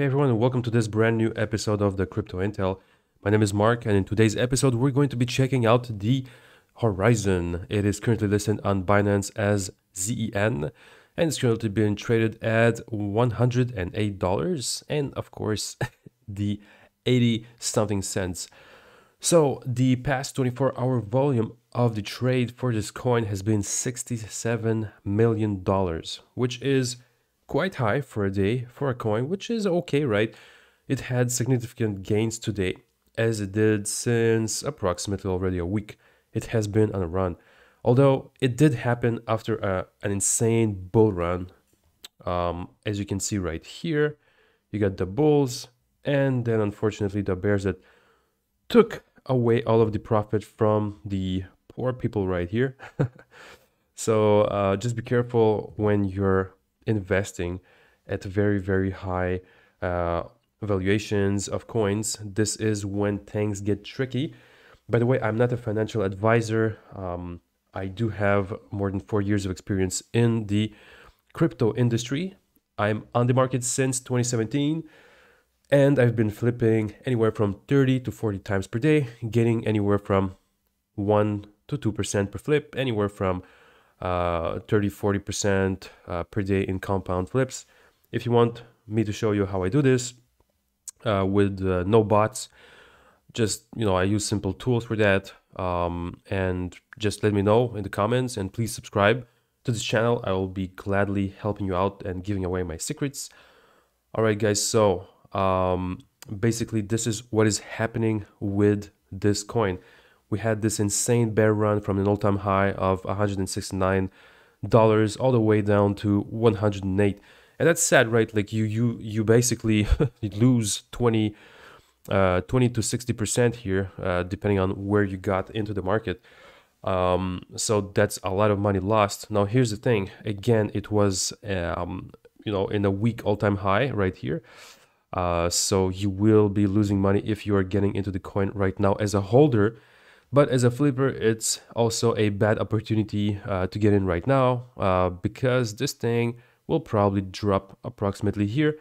Hey everyone, and welcome to this brand new episode of the CryptoIntel. My name is Mark, and in today's episode we're going to be checking out the Horizen. It is currently listed on Binance as ZEN, and it's currently being traded at $108 and of course the 80 something cents. So the past 24-hour volume of the trade for this coin has been $67 million, which is quite high for a day for a coin, which is okay, right? It had significant gains today, as it did since approximately already a week. It has been on a run, although it did happen after an insane bull run. As you can see right here, you got the bulls and then unfortunately the bears that took away all of the profit from the poor people right here. So just be careful when you're investing at very, very high valuations of coins. This is when things get tricky. By the way, I'm not a financial advisor. I do have more than 4 years of experience in the crypto industry. I'm on the market since 2017, and I've been flipping anywhere from 30 to 40 times per day, getting anywhere from 1 to 2% per flip, anywhere from 30-40% per day in compound flips. If you want me to show you how I do this with no bots, just, you know, I use simple tools for that, and just let me know in the comments, and please subscribe to this channel. I will be gladly helping you out and giving away my secrets. All right guys, so basically this is what is happening with this coin. We had this insane bear run from an all-time high of $169 all the way down to $108, and that's sad, right? Like you basically you lose 20 to 60% here, depending on where you got into the market. So that's a lot of money lost. Now here's the thing. Again, it was you know, in a week all-time high right here. So you will be losing money if you are getting into the coin right now as a holder. But as a flipper, it's also a bad opportunity to get in right now, because this thing will probably drop approximately here.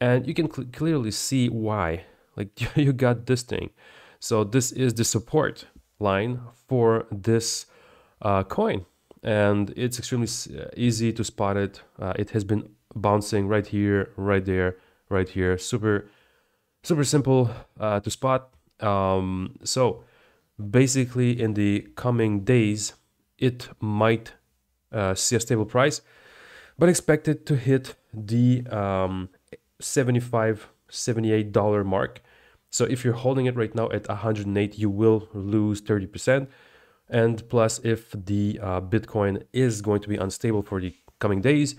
And you can clearly see why. Like, you got this thing. So this is the support line for this coin. And it's extremely easy to spot it. It has been bouncing right here, right there, right here. Super simple to spot. So basically, in the coming days, it might see a stable price, but expected to hit the $75-$78 mark. So if you're holding it right now at 108, you will lose 30%. And plus, if the Bitcoin is going to be unstable for the coming days,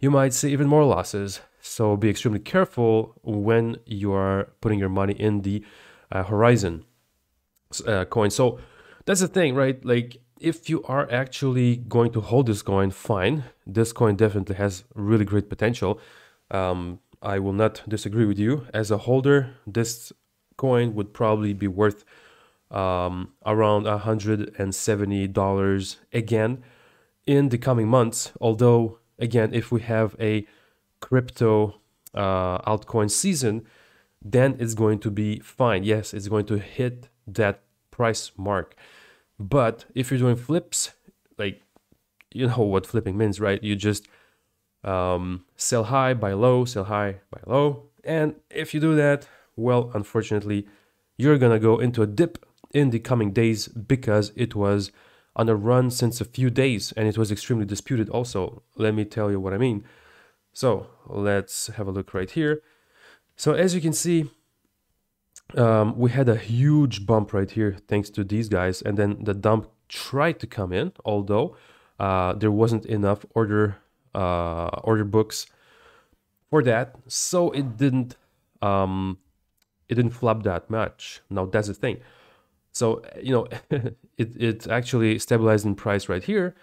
you might see even more losses. So be extremely careful when you are putting your money in the Horizen coin. So that's the thing, right? Like, if you are actually going to hold this coin, fine. This coin definitely has really great potential. I will not disagree with you. As a holder, this coin would probably be worth around $170 again in the coming months. Although, again, if we have a crypto altcoin season, then it's going to be fine. Yes, it's going to hit that price mark. But if you're doing flips, like, you know what flipping means, right? You just sell high, buy low, sell high, buy low. And if you do that, well, unfortunately, you're gonna go into a dip in the coming days, because it was on a run since a few days, and it was extremely disputed also. Let me tell you what I mean. So let's have a look right here. So as you can see, we had a huge bump right here thanks to these guys, and then the dump tried to come in, although there wasn't enough order books for that, so it didn't flop that much. Now that's the thing. So, you know, it actually stabilized in price right here,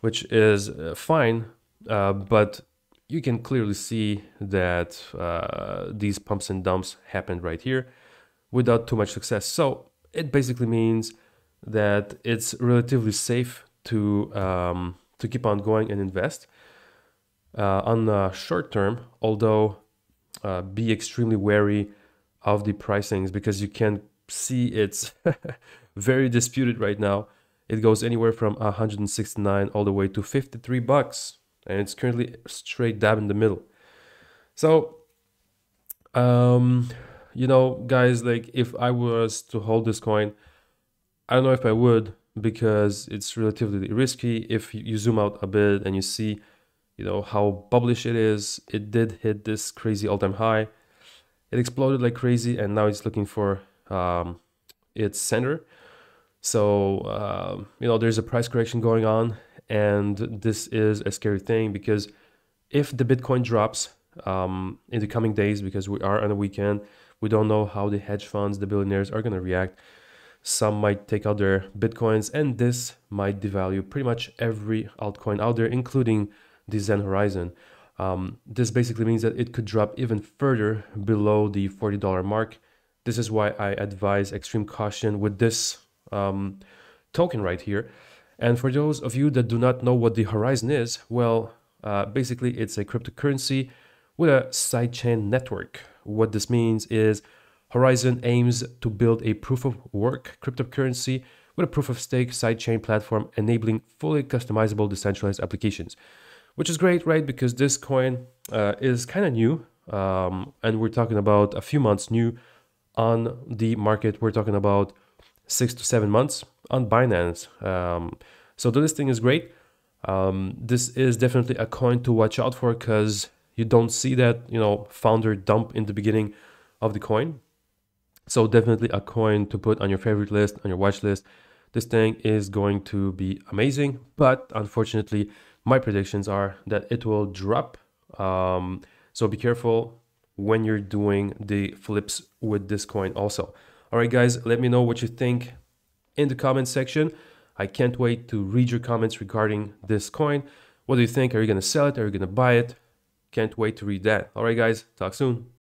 which is fine, but you can clearly see that these pumps and dumps happened right here without too much success. So it basically means that it's relatively safe to keep on going and invest on the short term. Although be extremely wary of the pricings, because you can see it's very disputed right now. It goes anywhere from 169 all the way to 53 bucks, and it's currently straight dab in the middle. So you know, guys, like, if I was to hold this coin, I don't know if I would, because it's relatively risky. If you zoom out a bit and you see, you know, how bullish it is, it did hit this crazy all-time high. It exploded like crazy, and now it's looking for its center. So you know, there's a price correction going on, and this is a scary thing, because if the Bitcoin drops in the coming days, because we are on a weekend, we don't know how the hedge funds, the billionaires, are going to react. Some might take out their Bitcoins, and this might devalue pretty much every altcoin out there, including the Zen Horizen. This basically means that it could drop even further below the $40 mark. This is why I advise extreme caution with this token right here. And for those of you that do not know what the Horizen is, well, basically it's a cryptocurrency with a sidechain network. What this means is Horizen aims to build a proof-of-work cryptocurrency with a proof-of-stake sidechain platform, enabling fully customizable decentralized applications. Which is great, right? Because this coin is kind of new, and we're talking about a few months new on the market. We're talking about 6 to 7 months on Binance. So the listing is great. This is definitely a coin to watch out for, because you don't see that, you know, founder dump in the beginning of the coin. So definitely a coin to put on your favorite list, on your watch list. This thing is going to be amazing, but unfortunately, my predictions are that it will drop. So be careful when you're doing the flips with this coin also. All right, guys, let me know what you think in the comments section. I can't wait to read your comments regarding this coin. What do you think? Are you going to sell it? Are you going to buy it? Can't wait to read that. All right, guys, talk soon.